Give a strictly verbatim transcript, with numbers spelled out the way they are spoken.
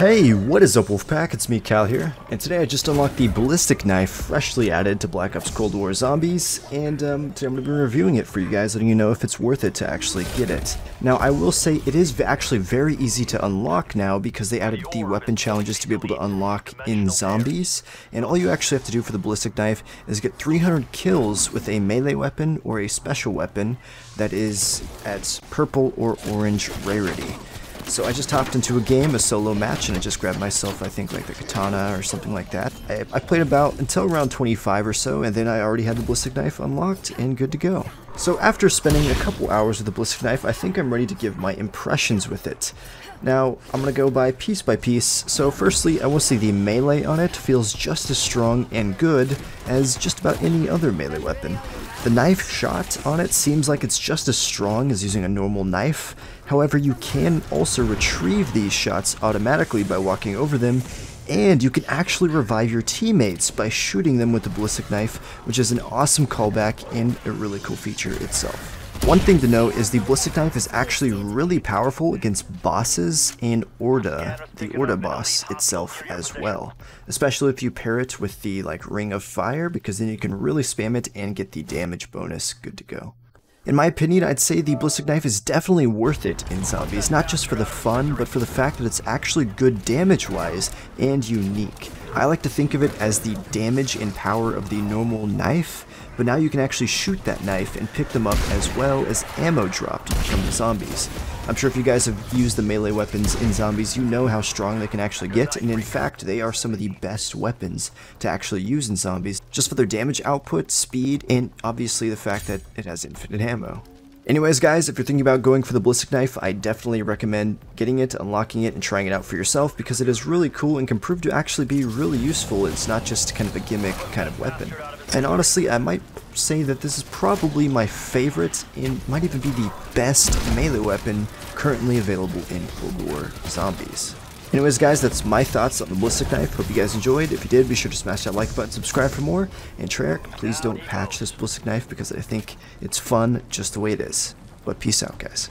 Hey, what is up Wolfpack, it's me Cal here, and today I just unlocked the Ballistic Knife freshly added to Black Ops Cold War Zombies, and um, today I'm going to be reviewing it for you guys, letting you know if it's worth it to actually get it. Now I will say it is actually very easy to unlock now because they added the weapon challenges to be able to unlock in Zombies, and all you actually have to do for the Ballistic Knife is get three hundred kills with a melee weapon or a special weapon that is at purple or orange rarity. So I just hopped into a game, a solo match, and I just grabbed myself, I think, like the katana or something like that. I, I played about until around twenty-five or so, and then I already had the Ballistic Knife unlocked and good to go. So after spending a couple hours with the Ballistic Knife, I think I'm ready to give my impressions with it. Now, I'm going to go by piece by piece. So firstly, I will say the melee on it feels just as strong and good as just about any other melee weapon. The knife shot on it seems like it's just as strong as using a normal knife. However, you can also retrieve these shots automatically by walking over them, and you can actually revive your teammates by shooting them with the Ballistic Knife, which is an awesome callback and a really cool feature itself. One thing to note is the Ballistic Knife is actually really powerful against bosses and Orda, the Orda boss itself as well. Especially if you pair it with the like Ring of Fire, because then you can really spam it and get the damage bonus. Good to go. In my opinion, I'd say the Ballistic Knife is definitely worth it in Zombies, not just for the fun, but for the fact that it's actually good damage-wise and unique. I like to think of it as the damage and power of the normal knife, but now you can actually shoot that knife and pick them up as well as ammo dropped from the zombies. I'm sure if you guys have used the melee weapons in Zombies, you know how strong they can actually get, and in fact, they are some of the best weapons to actually use in Zombies, just for their damage output, speed, and obviously the fact that it has infinite ammo. Ammo. Anyways guys, if you're thinking about going for the Ballistic Knife, I definitely recommend getting it, unlocking it, and trying it out for yourself because it is really cool and can prove to actually be really useful. It's not just kind of a gimmick kind of weapon. And honestly, I might say that this is probably my favorite and might even be the best melee weapon currently available in Cold War Zombies. Anyways guys, that's my thoughts on the Ballistic Knife. Hope you guys enjoyed. If you did, be sure to smash that like button, subscribe for more, and Treyarch, please don't patch this Ballistic Knife because I think it's fun just the way it is. But peace out guys.